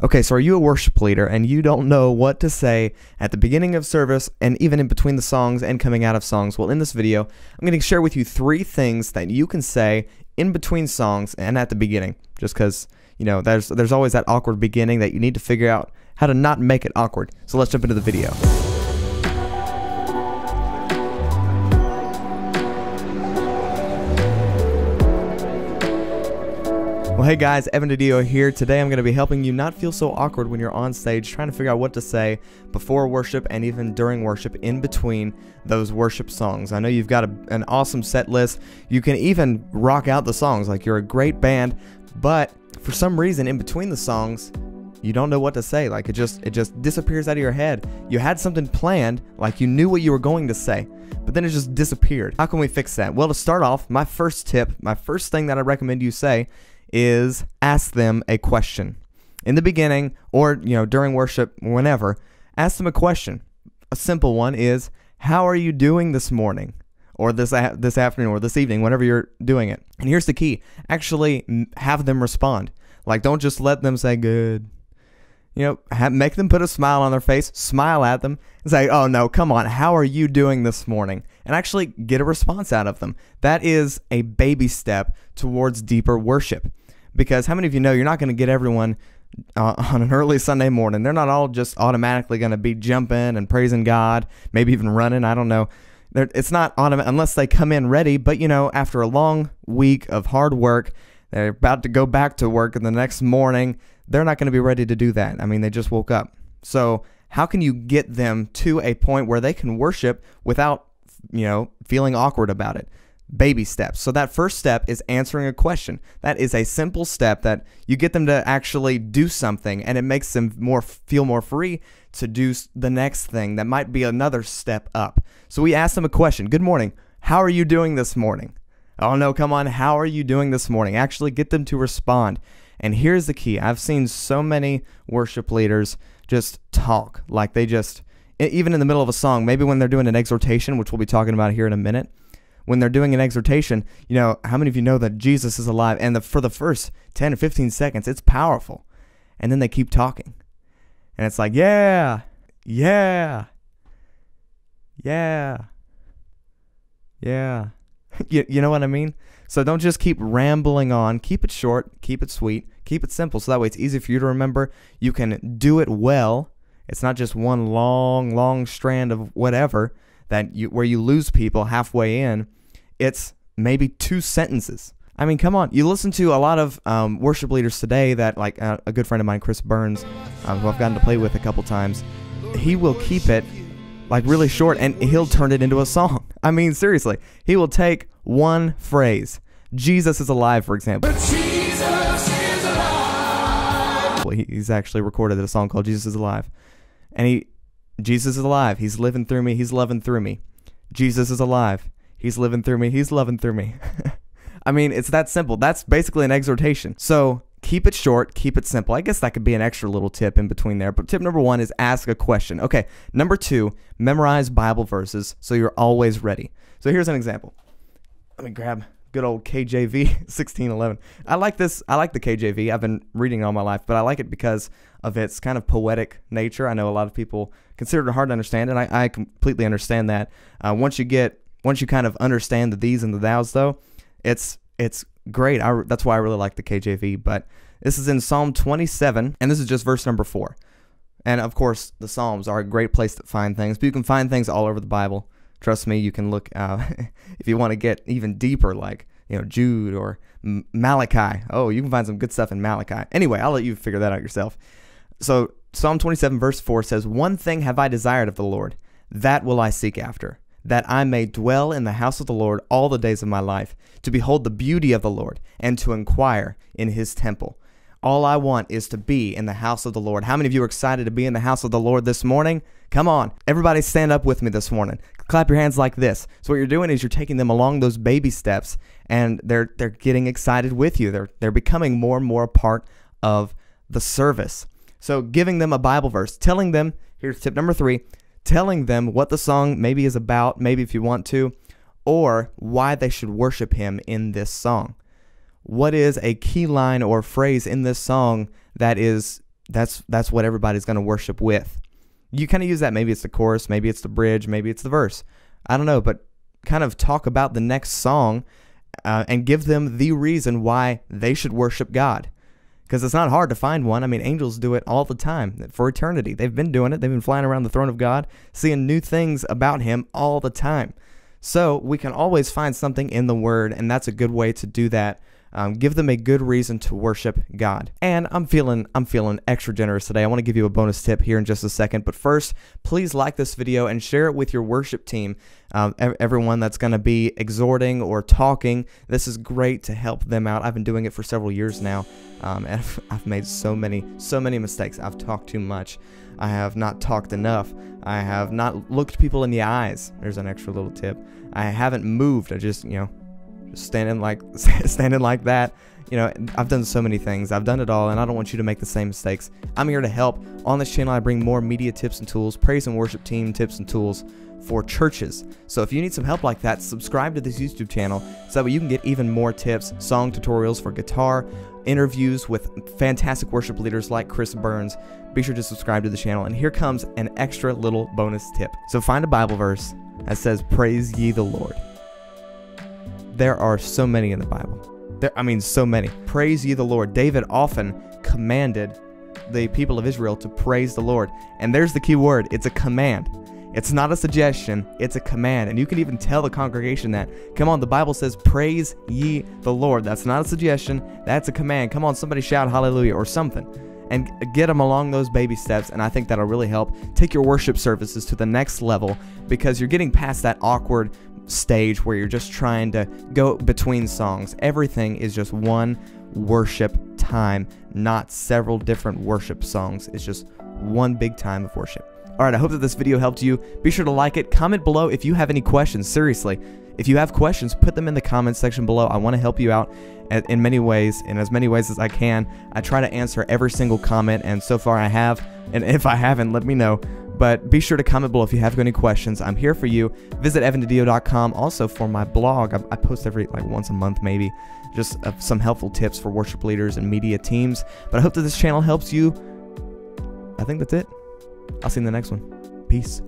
Okay, so are you a worship leader and you don't know what to say at the beginning of service and even in between the songs and coming out of songs? Well, in this video, I'm going to share with you 3 things that you can say in between songs and at the beginning, just because, you know, there's always that awkward beginning that you need to figure out how to not make it awkward. So let's jump into the video. Well, hey guys, Evan DiDio here. Today I'm going to be helping you not feel so awkward when you're on stage trying to figure out what to say before worship and even during worship in between those worship songs. I know you've got an awesome set list. You can even rock out the songs like you're a great band, but for some reason in between the songs, you don't know what to say. Like it just disappears out of your head. You had something planned, like you knew what you were going to say, but then it just disappeared. How can we fix that? Well, to start off, my first tip, my first thing that I recommend you say is ask them a question. In the beginning or, you know, during worship, whenever, ask them a question. A simple one is, how are you doing this morning or this afternoon or this evening, whenever you're doing it? And here's the key. Actually have them respond. Like, don't just let them say good. You know, make them put a smile on their face, smile at them, and say, oh no, come on, how are you doing this morning? And actually get a response out of them. That is a baby step towards deeper worship. Because how many of you know you're not going to get everyone on an early Sunday morning? They're not all just automatically going to be jumping and praising God, maybe even running, I don't know. It's not automatic unless they come in ready, but you know, after a long week of hard work, they're about to go back to work and the next morning, they're not going to be ready to do that. I mean, they just woke up. So how can you get them to a point where they can worship without, you know, feeling awkward about it? Baby steps. So that first step is answering a question. That is a simple step that you get them to actually do something, and it makes them feel more free to do the next thing that might be another step up. So we ask them a question. Good morning. How are you doing this morning? Oh no, come on, how are you doing this morning? Actually get them to respond. And here's the key. I've seen so many worship leaders just talk, like they just, even in the middle of a song, maybe when they're doing an exhortation, which we'll be talking about here in a minute, when they're doing an exhortation, you know, how many of you know that Jesus is alive? And for the first 10 or 15 seconds, it's powerful. And then they keep talking. And it's like, yeah, yeah, yeah, yeah. You know what I mean? So don't just keep rambling on. Keep it short, keep it sweet, keep it simple, so that way it's easy for you to remember. You can do it well. It's not just one long strand of whatever that where you lose people halfway in. It's maybe 2 sentences. I mean, come on. You listen to a lot of worship leaders today that, like a good friend of mine, Chris Burns, who I've gotten to play with a couple times, he will keep it like really short, and he'll turn it into a song. I mean, seriously, he will take one phrase. Jesus is alive, for example. But Jesus is alive. Well, he's actually recorded a song called Jesus is Alive. And Jesus is alive. He's living through me. He's loving through me. Jesus is alive. He's living through me. He's loving through me. I mean, it's that simple. That's basically an exhortation. So keep it short, keep it simple. I guess that could be an extra little tip in between there. But tip number 1 is ask a question. Okay, number 2, memorize Bible verses so you're always ready. So here's an example. Let me grab good old KJV 1611. I like the KJV. I've been reading it all my life, but I like it because of its kind of poetic nature. I know a lot of people consider it hard to understand, and I completely understand that. Once you kind of understand the these and the thous, though, it's great. That's why I really like the KJV. But this is in Psalm 27, and this is just verse number 4. And of course, the Psalms are a great place to find things, but you can find things all over the Bible. Trust me, you can look if you want to get even deeper, like, you know, Jude or Malachi. Oh, you can find some good stuff in Malachi. Anyway, I'll let you figure that out yourself. So Psalm 27 verse 4 says, "One thing have I desired of the Lord, that will I seek after, that I may dwell in the house of the Lord all the days of my life, to behold the beauty of the Lord, and to inquire in his temple." All I want is to be in the house of the Lord. How many of you are excited to be in the house of the Lord this morning? Come on. Everybody stand up with me this morning. Clap your hands like this. So what you're doing is you're taking them along those baby steps, and they're getting excited with you. They're becoming more and more a part of the service. So giving them a Bible verse, telling them, here's tip number 3, telling them what the song maybe is about, maybe if you want to, or why they should worship him in this song. What is a key line or phrase in this song that is that's what everybody's going to worship with. You kind of use that. Maybe it's the chorus, maybe it's the bridge, maybe it's the verse. I don't know, but kind of talk about the next song and give them the reason why they should worship God. Because it's not hard to find one. I mean, angels do it all the time for eternity. They've been doing it. They've been flying around the throne of God, seeing new things about him all the time. So we can always find something in the Word, and that's a good way to do that. Give them a good reason to worship God. And I'm feeling extra generous today. I want to give you a bonus tip here in just a second. But first, please like this video and share it with your worship team. Everyone that's going to be exhorting or talking, this is great to help them out. I've been doing it for several years now, and I've made so many mistakes. I've talked too much. I have not talked enough. I have not looked people in the eyes. There's an extra little tip. I haven't moved. I just, you know, standing like that. You know, I've done so many things. I've done it all, and I don't want you to make the same mistakes. I'm here to help. On this channel, I bring more media tips and tools, praise and worship team tips and tools for churches. So if you need some help like that, subscribe to this YouTube channel so that way you can get even more tips, song tutorials for guitar, interviews with fantastic worship leaders like Chris Burns. Be sure to subscribe to the channel. And here comes an extra little bonus tip. So find a Bible verse that says, "Praise ye the Lord." There are so many in the Bible. So many. Praise ye the Lord. David often commanded the people of Israel to praise the Lord. And there's the key word. It's a command. It's not a suggestion. It's a command. And you can even tell the congregation that. Come on, the Bible says, "Praise ye the Lord." That's not a suggestion. That's a command. Come on, somebody shout hallelujah or something. And get them along those baby steps, and I think that'll really help take your worship services to the next level, because you're getting past that awkward stage where you're just trying to go between songs. Everything is just one worship time, not several different worship songs. It's just one big time of worship. All right, I hope that this video helped you. Be sure to like it. Comment below if you have any questions. Seriously, if you have questions, put them in the comments section below. I want to help you out in many ways, in as many ways as I can. I try to answer every single comment, and so far I have. And if I haven't, let me know. But be sure to comment below if you have any questions. I'm here for you. Visit evandidio.com also for my blog. I post every once a month maybe, just some helpful tips for worship leaders and media teams. But I hope that this channel helps you. I think that's it. I'll see you in the next one. Peace.